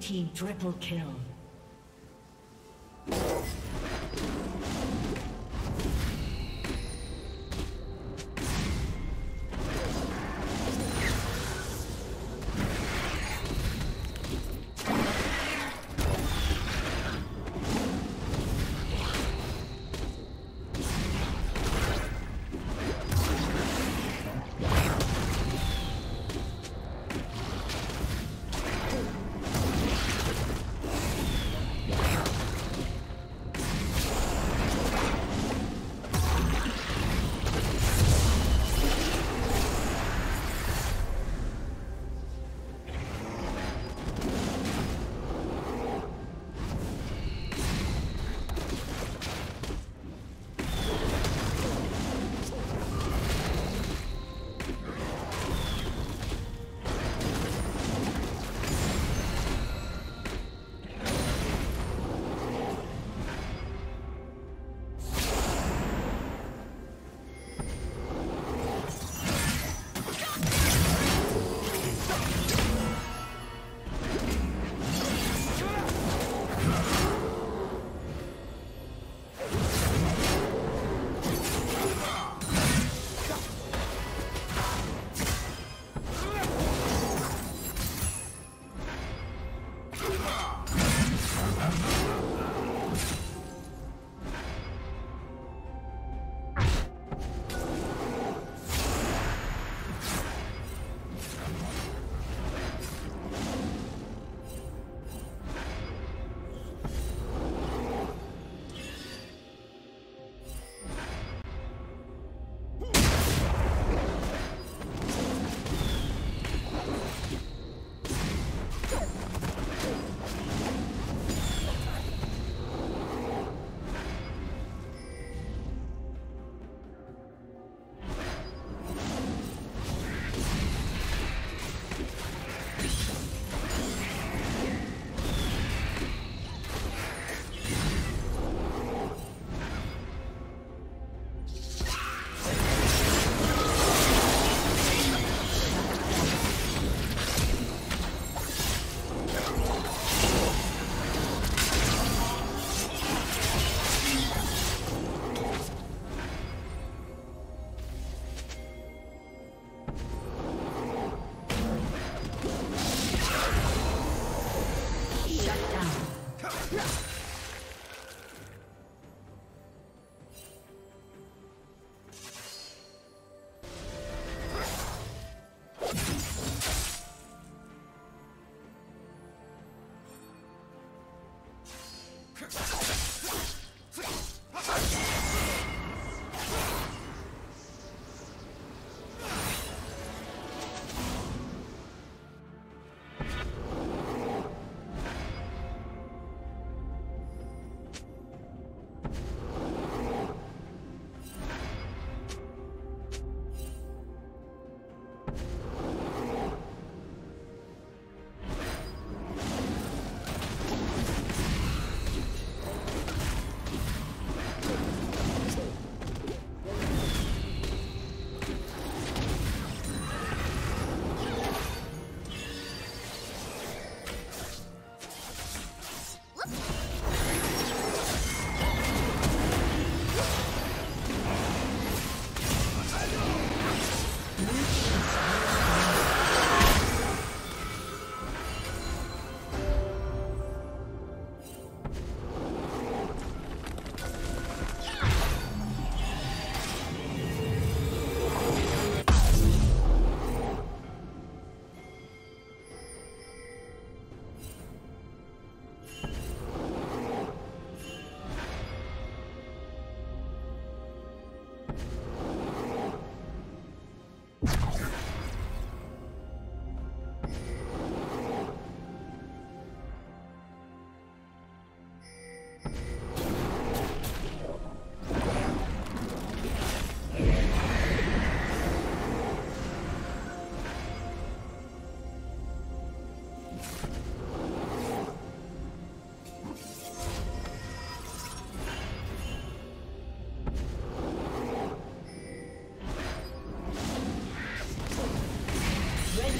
Team triple kill.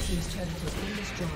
team's turret has been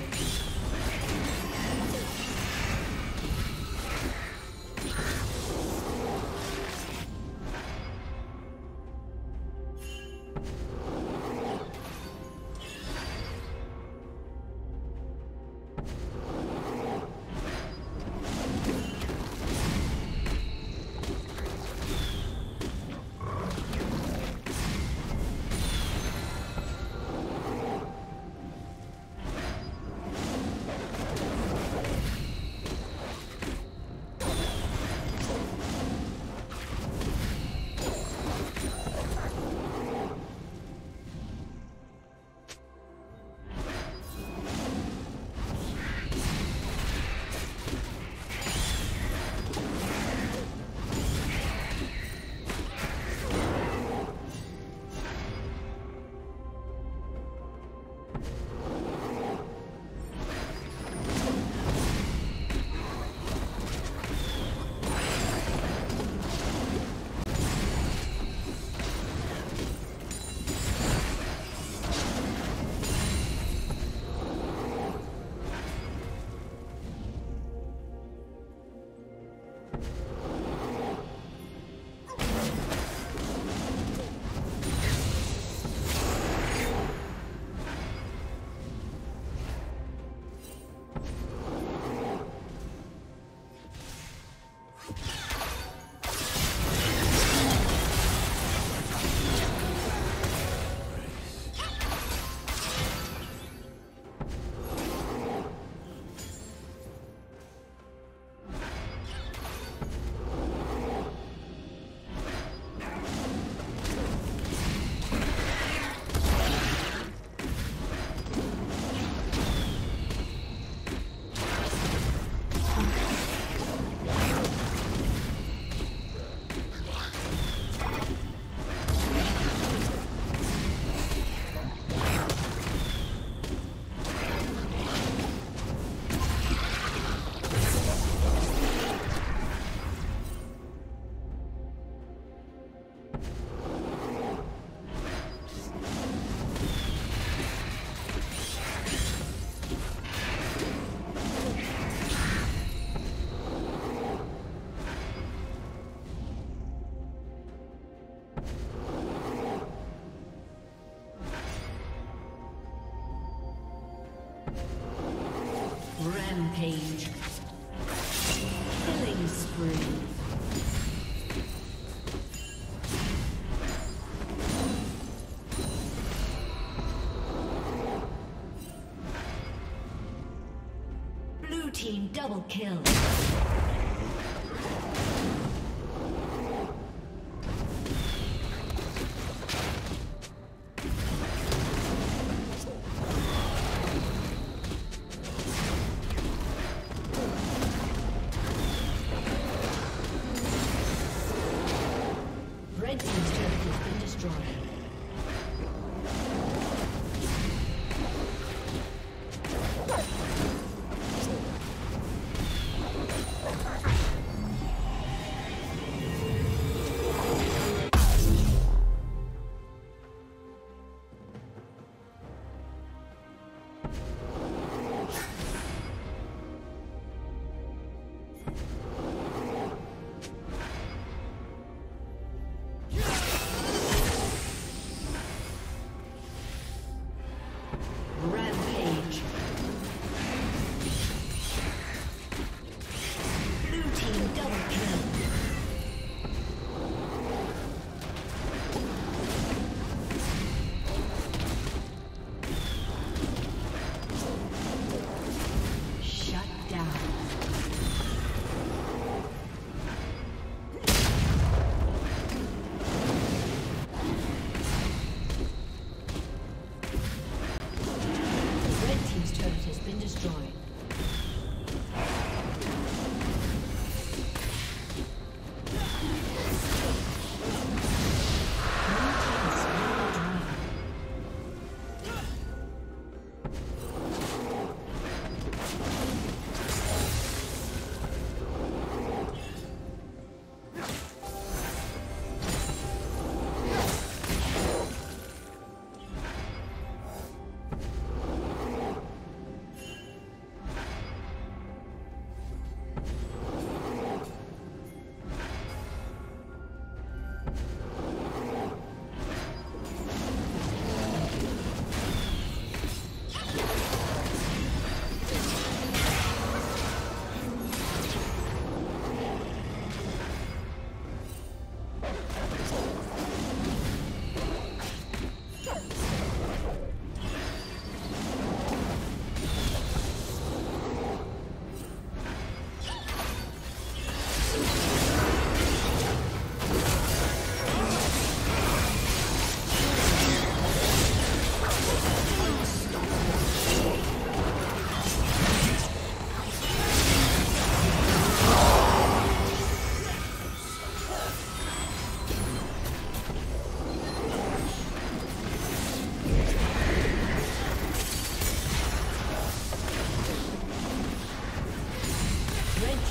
rampage. Killing spree. Blue team double kill.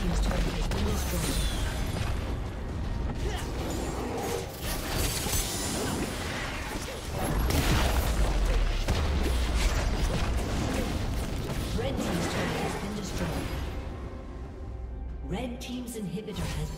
team's turret has been destroyed. Red team's inhibitor has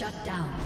Shut down.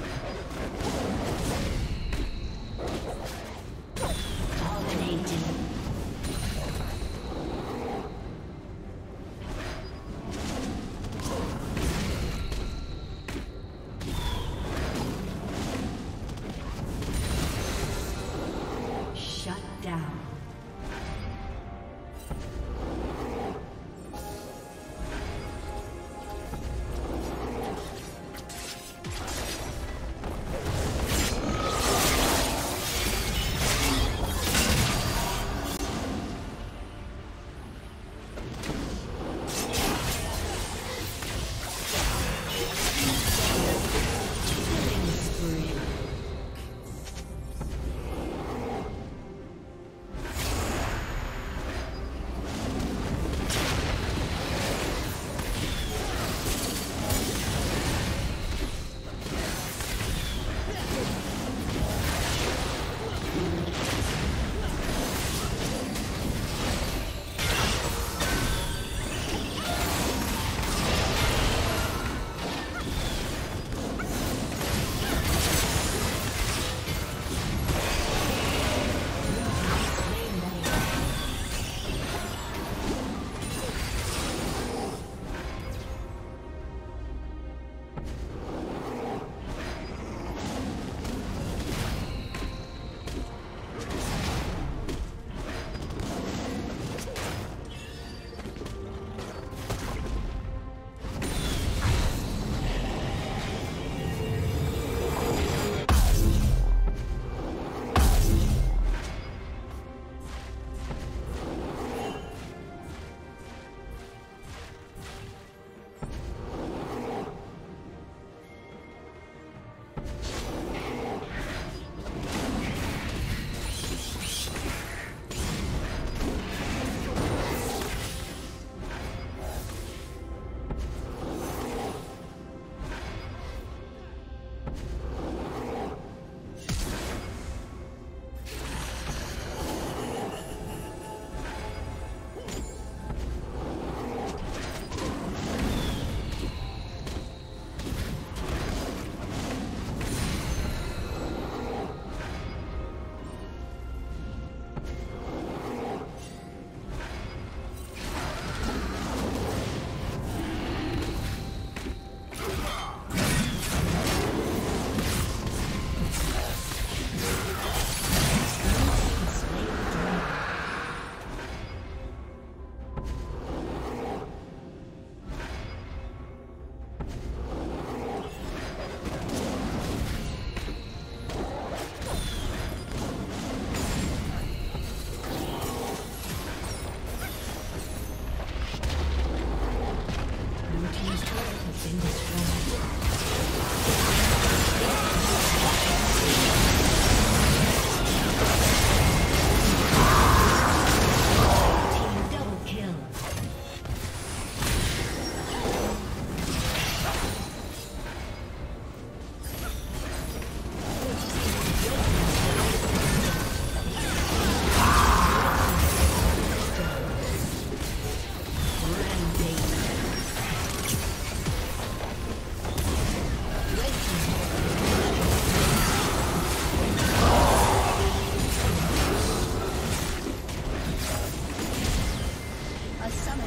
A summoner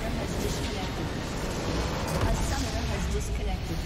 has disconnected.